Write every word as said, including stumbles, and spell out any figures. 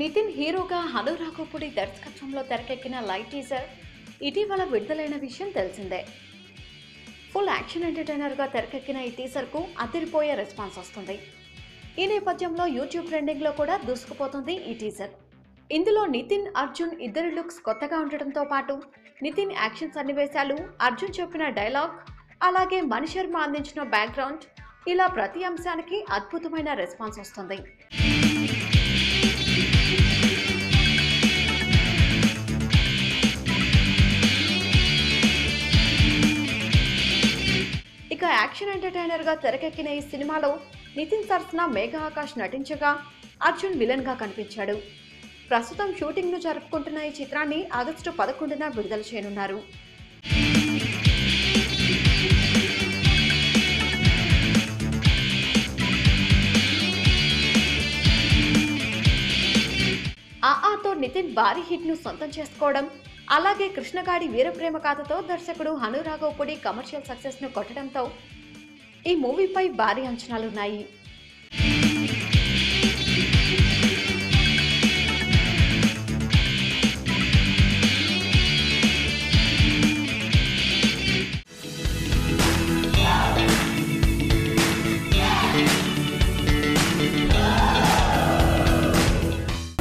నితిన్ హీరోగా హలో రాఘవపూడి దర్శకత్వంలో తెరకెక్కిన లైట్ టీజర్ ఇటీవల విడుదలైన విషయం తెలిసిందే. ఫుల్ యాక్షన్ ఎంటర్టైనర్గా తెరకెక్కిన ఈ టీజర్కు అదిరిపోయే రెస్పాన్స్ వస్తుంది. ఈ నేపథ్యంలో యూట్యూబ్ ట్రెండింగ్లో కూడా దూసుకుపోతుంది ఈ టీజర్. ఇందులో నితిన్, అర్జున్ ఇద్దరి లుక్స్ కొత్తగా ఉండటంతో పాటు నితిన్ యాక్షన్ సన్నివేశాలు, అర్జున్ చెప్పిన డైలాగ్, అలాగే మణిశర్మ అందించిన బ్యాక్గ్రౌండ్, ఇలా ప్రతి అంశానికి అద్భుతమైన రెస్పాన్స్ వస్తుంది. ఇక యాక్షన్ ఎంటర్టైనర్గా తెరకెక్కిన ఈ సినిమాలో నితిన్ సరసన మేఘ ఆకాష్ నటించగా, అర్జున్ విలన్గా కనిపించాడు. ప్రస్తుతం షూటింగ్ను జరుపుకుంటున్న ఈ చిత్రాన్ని ఆగస్టు పదకొండున విడుదల చేయనున్నారు. ఆఆతో నితిన్ భారీ హిట్ను సొంతం చేసుకోవడం, అలాగే కృష్ణగాడి వీరప్రేమ కథతో దర్శకుడు హను రాఘవపూడి కమర్షియల్ సక్సెస్ను కొట్టడంతో ఈ మూవీపై భారీ అంచనాలున్నాయి.